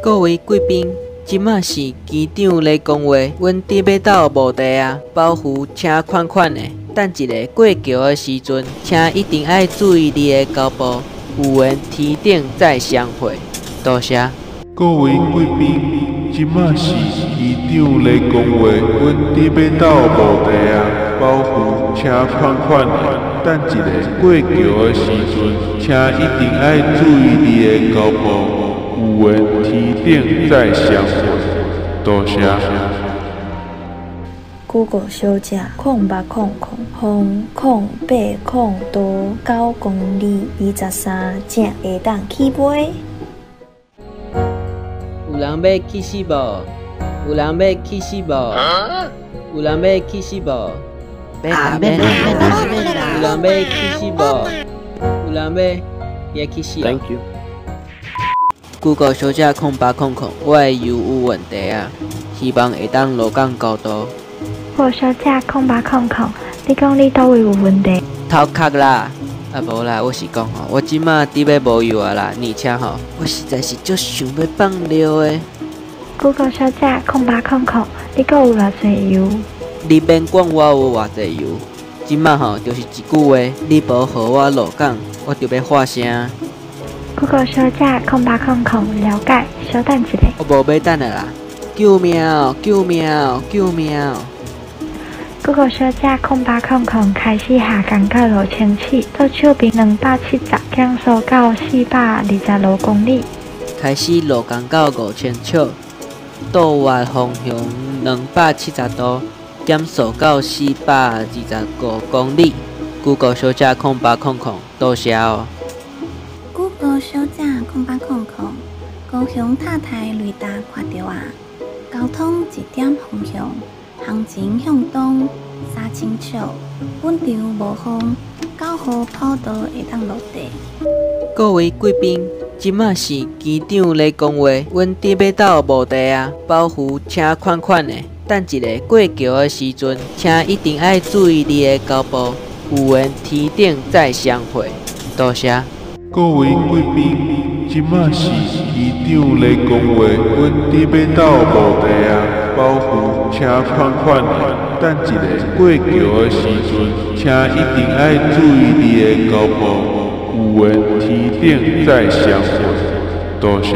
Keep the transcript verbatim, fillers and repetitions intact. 各位贵宾，即马是机长来讲话，阮伫要到无地啊，包袱请款款的。等一下过桥的时阵，请一定要注意你的脚步。有缘天顶再相会，多谢。各位贵宾，即马是机长来讲话，阮伫要到无地啊，包袱请款款的。 等一下过桥的时阵，请一定爱注意你的脚步。有缘天顶再相会，多谢。Google 小姐，空八空空空空八空多九公里二十三正会当起飞。有人要起死无？有人要起死无？有人要起死无？ 有人要起死无？有人要起死。Thank you。Google 小姐空八空空，我的油有问题啊，希望会当落降高度。Google 小姐空八空空，你讲你叨位有问题？头壳啦，啊无啦，我是讲吼，我即马伫要无油啊啦，而且吼，我实在是足想要放尿的。Google 小姐空八空空，你阁有偌济油？ 你免管我有偌济油，即卖吼就是一句话，你无互我落降，我就要发声。Google 小姐空八空空了解，稍等一下。我无要等的啦！救命哦！救命哦！救命哦 ！Google 小姐空八空空开始下降到六千尺，到手边两百七十，降速到四百二十六公里。开始落降到五千尺，倒滑方向两百七十度。 减速到四百二十五公里。Google 小姐空八空空，多谢哦。Google 小姐空八空空，高雄塔台雷达看到啊，交通一点方向，行情向东三千尺，本场无风，九号跑道会当落地。各位贵宾，即马是机长咧讲话，阮伫要到无地啊，包袱请款款的。 等一下过桥的时阵，请一定要注意你的脚步。有缘天顶再相会，多谢。各位贵宾，即马是机长来讲话，阮伫要到无地啊，包袱请款款的。等一下过桥的时阵，请一定要注意你的脚步。有缘天顶再相会，多谢。